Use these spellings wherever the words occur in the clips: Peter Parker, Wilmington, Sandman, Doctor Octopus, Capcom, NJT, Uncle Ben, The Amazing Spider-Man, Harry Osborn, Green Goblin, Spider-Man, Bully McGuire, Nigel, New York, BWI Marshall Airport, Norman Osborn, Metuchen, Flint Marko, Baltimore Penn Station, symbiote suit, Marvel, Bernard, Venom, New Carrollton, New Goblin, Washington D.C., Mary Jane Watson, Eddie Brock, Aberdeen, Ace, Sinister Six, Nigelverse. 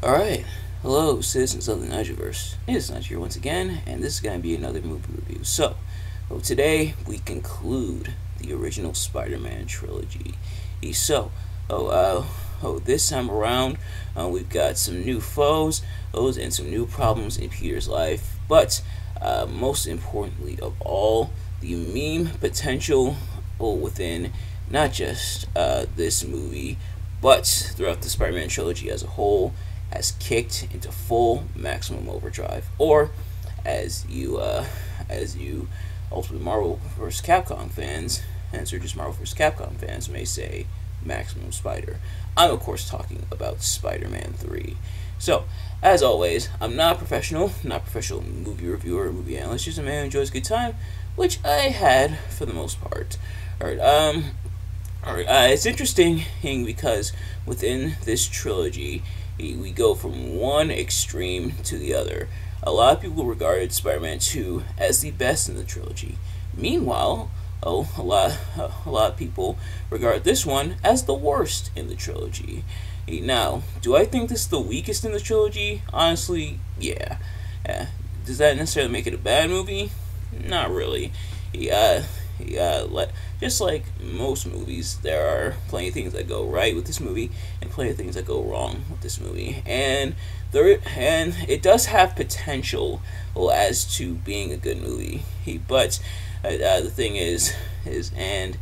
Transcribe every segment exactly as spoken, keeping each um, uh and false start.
Alright, hello citizens of the Nigelverse. It's Nigel here once again, and this is going to be another movie review. So, well, today we conclude the original Spider-Man trilogy. So, oh, uh, oh, this time around uh, we've got some new foes, foes and some new problems in Peter's life. But, uh, most importantly of all, the meme potential within not just uh, this movie, but throughout the Spider-Man trilogy as a whole, has kicked into full maximum overdrive, or as you, uh, as you, ultimate Marvel versus. Capcom fans, and so just Marvel versus. Capcom fans may say, maximum spider. I'm of course talking about Spider-Man three. So, as always, I'm not a professional, not a professional movie reviewer or movie analyst, just a man who enjoys a good time, which I had for the most part. All right, um, all right. Uh, it's interesting because within this trilogy, we go from one extreme to the other. A lot of people regarded Spider-Man two as the best in the trilogy. Meanwhile, oh, a lot, a lot of people regard this one as the worst in the trilogy. Now, do I think this is the weakest in the trilogy? Honestly, yeah. Uh, does that necessarily make it a bad movie? Not really. Yeah, yeah. Let, just like most movies, there are plenty of things that go right with this movie, and plenty of things that go wrong with this movie. And there, and it does have potential as to being a good movie. But uh, the thing is, is and.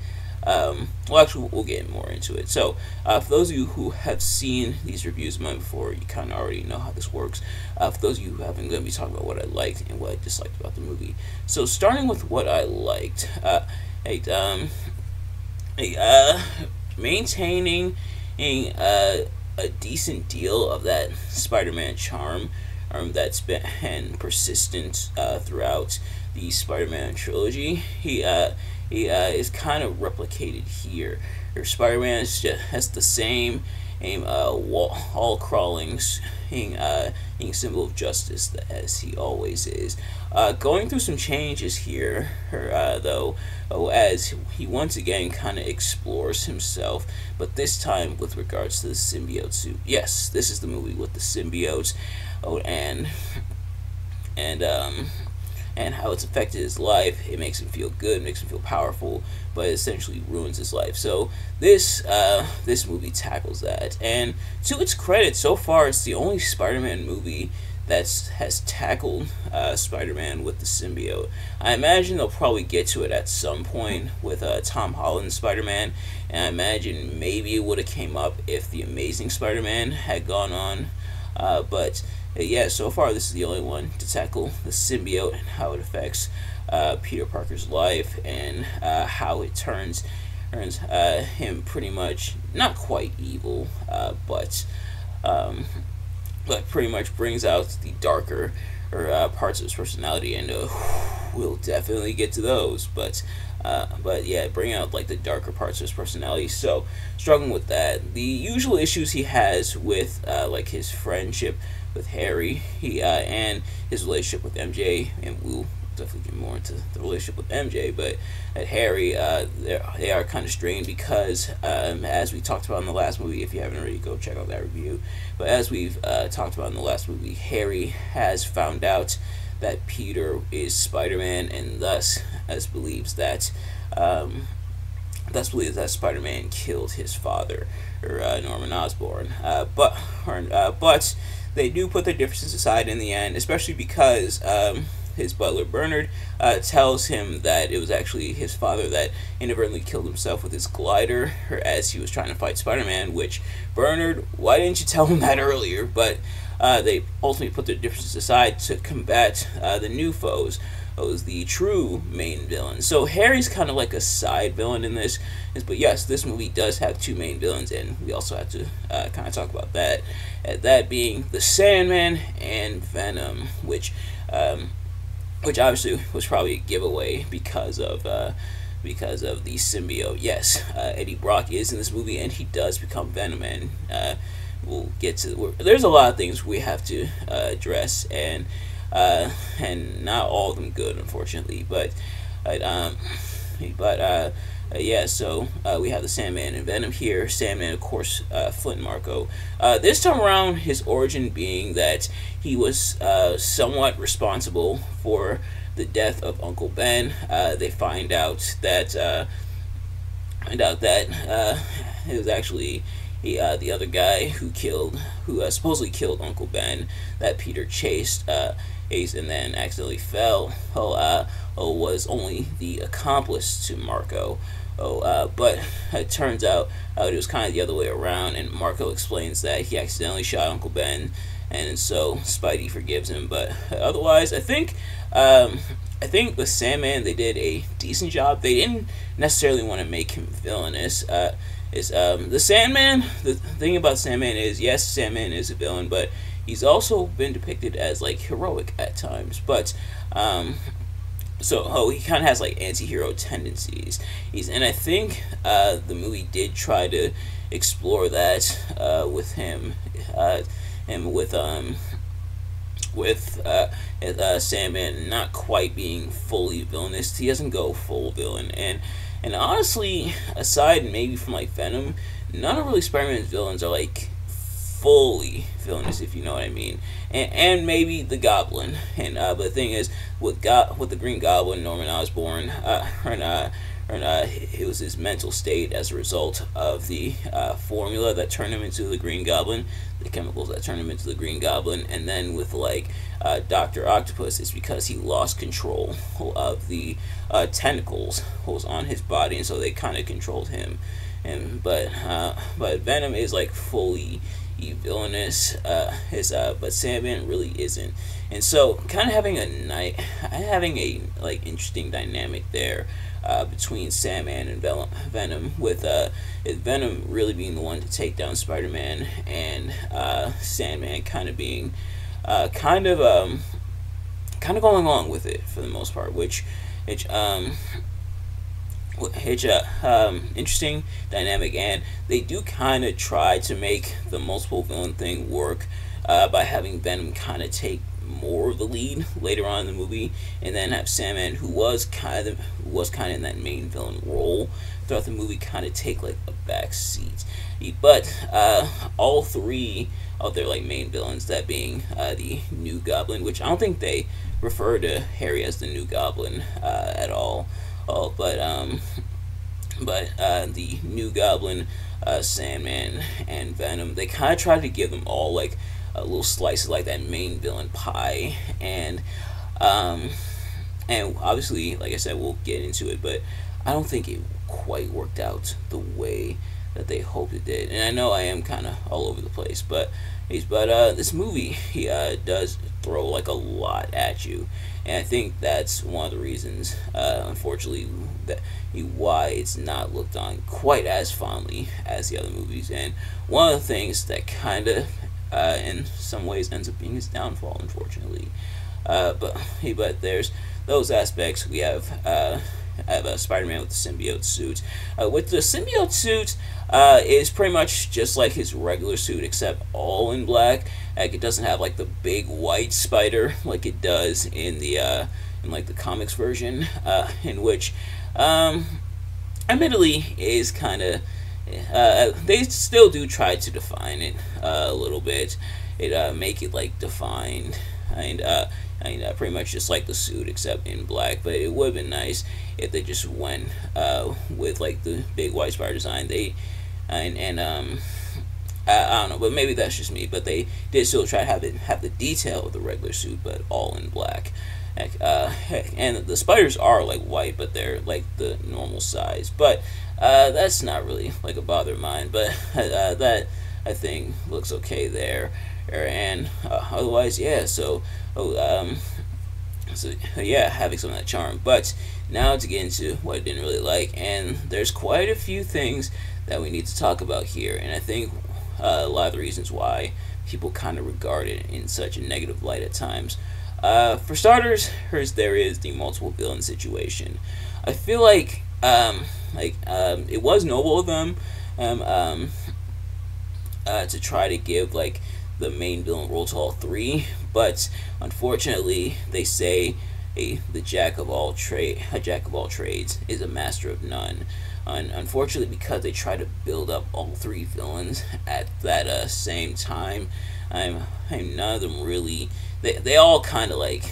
Um, well, actually, we'll get more into it. So, uh, for those of you who have seen these reviews mine before, you kind of already know how this works. Uh, for those of you who haven't, I'm going to be talking about what I liked and what I disliked about the movie. So, starting with what I liked, uh, it, um, it, uh, maintaining uh, a decent deal of that Spider-Man charm um, that's been persistent uh, throughout the Spider-Man trilogy. He, uh, He uh, is kind of replicated here. Your Spider-Man is just, has the same aim, uh, wall, wall crawling uh, symbol of justice as he always is. Uh, going through some changes here, uh, though, oh, as he once again kind of explores himself, but this time with regards to the symbiote suit. Yes, this is the movie with the symbiotes, oh, and and um. and how it's affected his life. It makes him feel good, makes him feel powerful, but it essentially ruins his life. So this uh, this movie tackles that. And to its credit, so far it's the only Spider-Man movie that has tackled uh, Spider-Man with the symbiote. I imagine they'll probably get to it at some point with uh, Tom Holland's Spider-Man, and I imagine maybe it would have came up if The Amazing Spider-Man had gone on, uh, but yeah, so far this is the only one to tackle the symbiote and how it affects uh, Peter Parker's life, and uh, how it turns, turns uh, him pretty much, not quite evil, uh, but um, but pretty much brings out the darker or uh, parts of his personality, and uh, we'll definitely get to those, but uh, but yeah, bring out like the darker parts of his personality. So struggling with that, the usual issues he has with uh, like his friendship with Harry, he uh, and his relationship with M J, and we'll definitely get more into the relationship with M J, but at Harry, uh, they are kind of strained because, um, as we talked about in the last movie, if you haven't already, go check out that review, but as we've uh, talked about in the last movie, Harry has found out that Peter is Spider-Man, and thus as believes that um, thus believes that Spider-Man killed his father, or uh, Norman Osborn, uh, but, or, uh, but they do put their differences aside in the end, especially because um, his butler, Bernard, uh, tells him that it was actually his father that inadvertently killed himself with his glider as he was trying to fight Spider-Man, which, Bernard, why didn't you tell him that earlier? But uh, they ultimately put their differences aside to combat uh, the new foes. It was the true main villain. So Harry's kind of like a side villain in this, but yes, this movie does have two main villains, and we also have to uh, kind of talk about that. And that being the Sandman and Venom, which, um, which obviously was probably a giveaway because of uh, because of the symbiote. Yes, uh, Eddie Brock is in this movie, and he does become Venom, and uh, we'll get to. There's a lot of things we have to uh, address, and. Uh, and not all of them good, unfortunately, but, but, um, but, uh, Uh, yeah, so uh, we have the Sandman and Venom here. Sandman, of course, uh, Flint Marko. Uh, this time around, his origin being that he was uh, somewhat responsible for the death of Uncle Ben. Uh, they find out that uh, find out that uh, it was actually he, uh, the other guy who killed, who uh, supposedly killed Uncle Ben, that Peter chased uh, Ace and then accidentally fell. Oh, uh, oh, was only the accomplice to Marko. Oh, uh, but it turns out uh, it was kind of the other way around, and Marko explains that he accidentally shot Uncle Ben, and so Spidey forgives him. But otherwise, I think, um, I think with Sandman they did a decent job. They didn't necessarily want to make him villainous. Uh, is um, the Sandman? The thing about Sandman is, yes, Sandman is a villain, but he's also been depicted as like heroic at times. But um, so oh, he kind of has like anti-hero tendencies. He's and I think uh, the movie did try to explore that uh, with him. Uh, And with um, with uh, uh, Sandman not quite being fully villainous, he doesn't go full villain. And and honestly, aside maybe from like Venom, none of really Spider-Man's villains are like fully villainous, if you know what I mean. And and maybe the Goblin. And uh, but the thing is, with God, with the Green Goblin, Norman Osborn, uh, and uh, and uh, it was his mental state as a result of the uh, formula that turned him into the Green Goblin, the chemicals that turned him into the Green Goblin, and then with like uh, Doctor Octopus, it's because he lost control of the uh, tentacles that was on his body, and so they kind of controlled him. And but uh, but Venom is like fully villainous, uh, his uh, but Sandman really isn't, and so kind of having a night, having a like interesting dynamic there. Uh, between Sandman and Venom, with uh, Venom really being the one to take down Spider-Man, and uh, Sandman kind of being, uh, kind of, um, kind of going along with it for the most part, which, which, um, which, uh, um, interesting dynamic, and they do kind of try to make the multiple villain thing work uh, by having Venom kind of take more of the lead later on in the movie, and then have Sandman, who was kind of who was kind of in that main villain role throughout the movie, kind of take like a back seat. But uh, all three of their like main villains, that being uh, the New Goblin, which I don't think they refer to Harry as the New Goblin uh, at all. Oh, but um, but uh, the New Goblin, uh, Sandman, and Venom, they kind of try to give them all like a little slices like that main villain pie, and um, and obviously, like I said, we'll get into it, but I don't think it quite worked out the way that they hoped it did. And I know I am kind of all over the place, but but uh, this movie he uh, does throw like a lot at you, and I think that's one of the reasons, uh, unfortunately, that he, why it's not looked on quite as fondly as the other movies. And one of the things that kind of Uh, in some ways ends up being his downfall, unfortunately. Uh, but but there's those aspects. We have uh, have a Spider-Man with the symbiote suit. Uh, with the symbiote suit, uh, is pretty much just like his regular suit, except all in black. Like it doesn't have like the big white spider like it does in the uh, in like the comics version, uh, in which, um, admittedly, is kind of. Uh, they still do try to define it uh, a little bit. It uh, make it like defined, and uh, and uh, pretty much just like the suit except in black. But it would have been nice if they just went uh, with like the big white spider design. They and and um I, I don't know, but maybe that's just me. But they did still try to have it have the detail of the regular suit, but all in black. Uh, and the spiders are like white, but they're like the normal size. But uh, that's not really like a bother of mine. But uh, that I think looks okay there. And uh, otherwise, yeah. So, oh, um, so yeah, having some of that charm. But now to get into what I didn't really like, and there's quite a few things that we need to talk about here. And I think uh, a lot of the reasons why people kind of regard it in such a negative light at times. Uh, for starters, there is the multiple villain situation. I feel like um, like um, it was noble of them um, um, uh, to try to give like the main villain role to all three, but unfortunately, they say a the jack of all trade a jack of all trades is a master of none. And unfortunately, because they try to build up all three villains at that uh, same time, I'm, I'm none of them really. They they all kind of like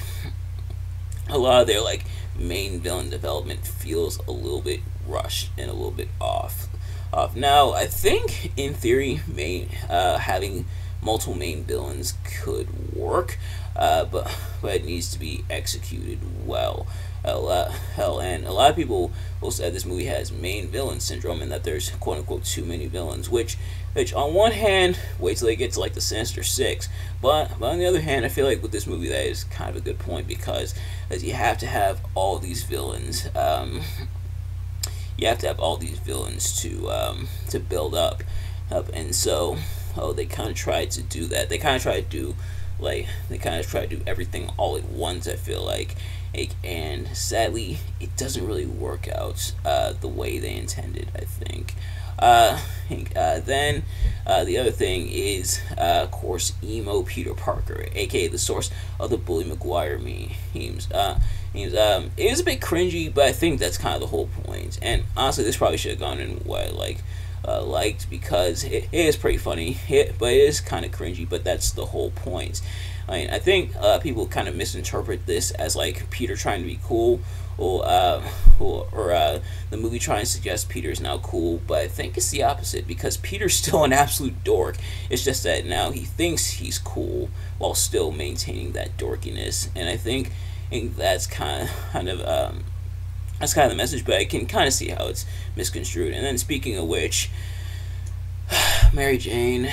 a lot of their like main villain development feels a little bit rushed and a little bit off. Off now, I think in theory, main uh, having multiple main villains could work, uh, but but it needs to be executed well. A lot, hell, and a lot of people will say this movie has main villain syndrome and that there's quote unquote too many villains. Which, which on one hand, wait till they get to like the Sinister Six, but but on the other hand, I feel like with this movie that is kind of a good point because as you have to have all these villains, um, you have to have all these villains to um, to build up, up, and so oh they kind of tried to do that. They kind of tried to do like they kind of tried to do everything all at once. I feel like. And sadly, it doesn't really work out uh, the way they intended, I think. Uh, uh, then, uh, the other thing is, uh, of course, emo Peter Parker, aka the source of the Bully McGuire memes. Uh, memes um, it is a bit cringy, but I think that's kind of the whole point. And honestly, this probably should have gone in what I like, uh, liked, because it, it is pretty funny, it, but it is kind of cringy, but that's the whole point. I mean, I think uh, people kind of misinterpret this as like Peter trying to be cool, or uh, or, or uh, the movie trying to suggest Peter is now cool. But I think it's the opposite because Peter's still an absolute dork. It's just that now he thinks he's cool while still maintaining that dorkiness, and I think, I think that's kind of kind of um, that's kind of the message. But I can kind of see how it's misconstrued. And then speaking of which, Mary Jane,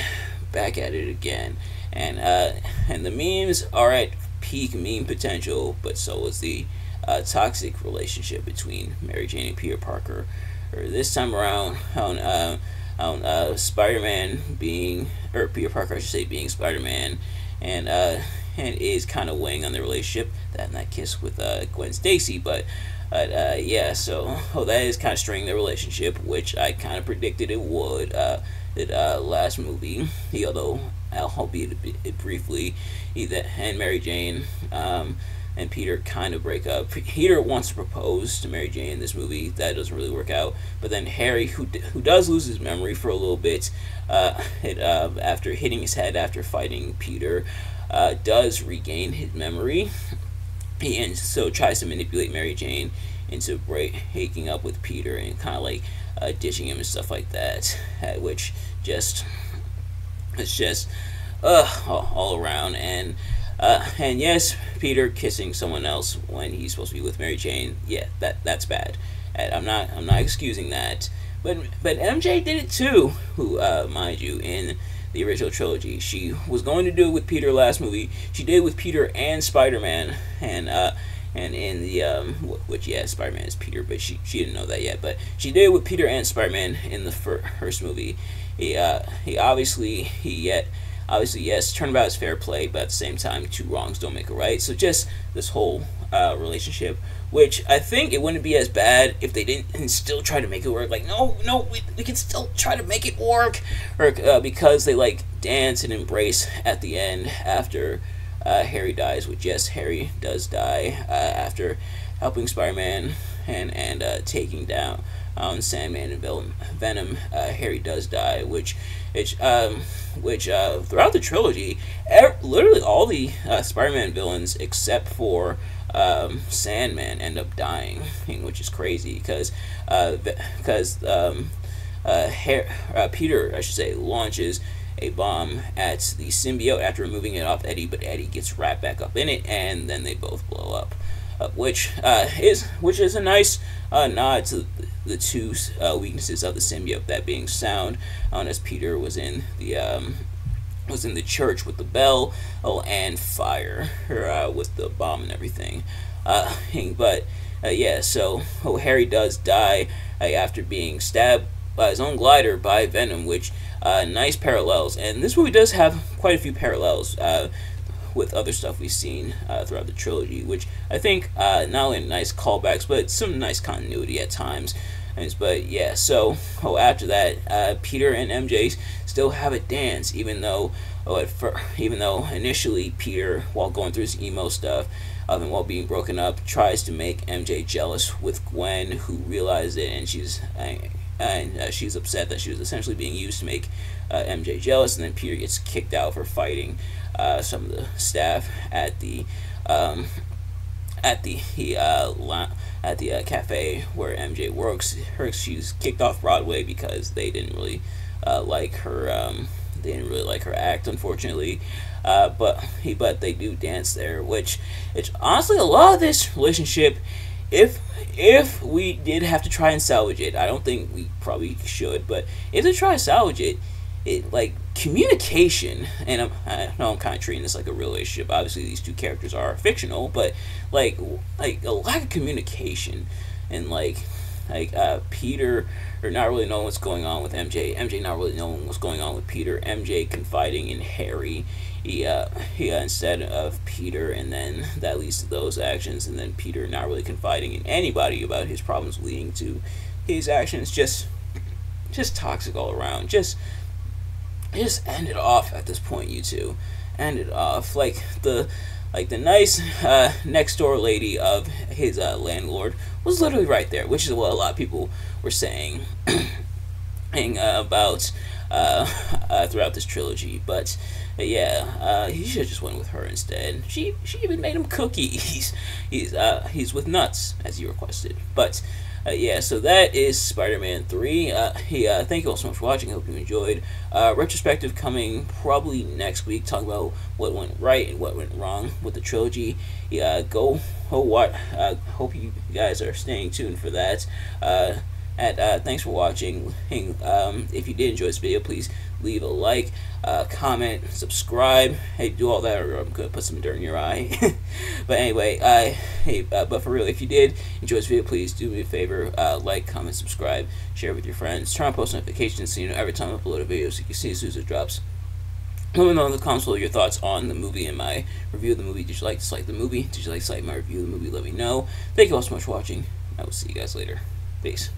back at it again. And uh, and the memes are at peak meme potential, but so is the uh, toxic relationship between Mary Jane and Peter Parker. Or this time around, on uh, on uh, Spider-Man being or Peter Parker, I should say, being Spider-Man, and uh, and is kind of weighing on the relationship. That and that kiss with uh, Gwen Stacy, but. But, uh, yeah, so oh, that is kind of straining the relationship, which I kind of predicted it would. Uh, that uh, last movie, although I'll albeit it briefly, that and Mary Jane um, and Peter kind of break up. Peter wants to propose to Mary Jane in this movie. That doesn't really work out. But then Harry, who d who does lose his memory for a little bit, uh, it, uh, after hitting his head after fighting Peter, uh, does regain his memory. And so tries to manipulate Mary Jane into breaking up with Peter and kind of like uh, ditching him and stuff like that, which just it's just uh, all, all around. And uh, and yes, Peter kissing someone else when he's supposed to be with Mary Jane, yeah, that that's bad. And I'm not I'm not excusing that, but but M J did it too, who uh, mind you in. The original trilogy. She was going to do it with Peter last movie. She did it with Peter and Spider-Man, and uh, and in the um, which yeah, Spider-Man is Peter, but she she didn't know that yet. But she did it with Peter and Spider-Man in the first movie. He uh, he obviously he yet obviously yes, turnabout is fair play, but at the same time, two wrongs don't make a right. So just this whole uh, relationship. Which I think it wouldn't be as bad if they didn't still try to make it work. Like, no, no, we, we can still try to make it work. Or, uh, because they, like, dance and embrace at the end after uh, Harry dies. Which, yes, Harry does die uh, after helping Spider-Man and, and uh, taking down um, Sandman and Venom. Uh, Harry does die, which... Which, um, which uh, throughout the trilogy, er literally all the uh, Spider-Man villains except for um, Sandman end up dying, which is crazy because because uh, um, uh, uh, Peter, I should say, launches a bomb at the symbiote after removing it off Eddie, but Eddie gets wrapped back up in it, and then they both blow up, uh, which uh, is which is a nice uh, nod to. The two uh, weaknesses of the symbiote, that being sound, um, as Peter was in the um, was in the church with the bell, oh, and fire or, uh, with the bomb and everything. Uh, but uh, yeah, so oh, Harry does die uh, after being stabbed by his own glider by Venom, which uh, nice parallels. And this movie does have quite a few parallels uh, with other stuff we've seen uh, throughout the trilogy, which I think uh, not only nice callbacks, but some nice continuity at times. But yeah, so oh, after that, uh, Peter and M J still have a dance, even though oh, at first, even though initially Peter, while going through his emo stuff, um, and while being broken up, tries to make M J jealous with Gwen, who realized it, and she's I, and uh, she's upset that she was essentially being used to make uh, M J jealous. And then Peter gets kicked out for fighting uh, some of the staff at the um, at the uh, line. At the uh, cafe where M J works. Her she's kicked off Broadway because they didn't really uh, like her. Um, they didn't really like her act, unfortunately. Uh, but he, but they do dance there, which it's honestly a lot of this relationship. If if we did have to try and salvage it, I don't think we probably should. But if they try to salvage it, it like communication. And I'm, I know I'm kind of treating this like a real relationship. Obviously, these two characters are fictional, but. Like, like a lack of communication, and like, like uh, Peter, or not really knowing what's going on with M J. M J not really knowing what's going on with Peter. M J confiding in Harry, he, uh, he, uh, instead of Peter, and then that leads to those actions, and then Peter not really confiding in anybody about his problems, leading to his actions. Just, just toxic all around. Just, just end it off at this point, you two. End it off. Like the. Like, the nice uh, next-door lady of his uh, landlord was literally right there, which is what a lot of people were saying and, uh, about uh, uh, throughout this trilogy. But, uh, yeah, uh, he should have just went with her instead. She she even made him cookies. He's, uh, he's with nuts, as he requested. But, uh, yeah, so that is Spider-Man three. Uh, yeah, uh, thank you all so much for watching. I hope you enjoyed. Uh, retrospective coming probably next week, talking about what went right and what went wrong with the trilogy. Yeah, go, oh, what, uh, hope you guys are staying tuned for that. Uh, and uh, thanks for watching. Um, if you did enjoy this video, please leave a like, uh, comment, subscribe. Hey, do all that, or I'm gonna put some dirt in your eye. But anyway, I hey, uh, but for real, if you did enjoy this video, please do me a favor: uh, like, comment, subscribe, share with your friends, turn on post notifications so you know every time I upload a video, so you can see as soon as it drops. Let me know in the comments below your thoughts on the movie and my review of the movie. Did you like, dislike the movie? Did you like, dislike my review of the movie? Let me know. Thank you all so much for watching. I will see you guys later. Peace.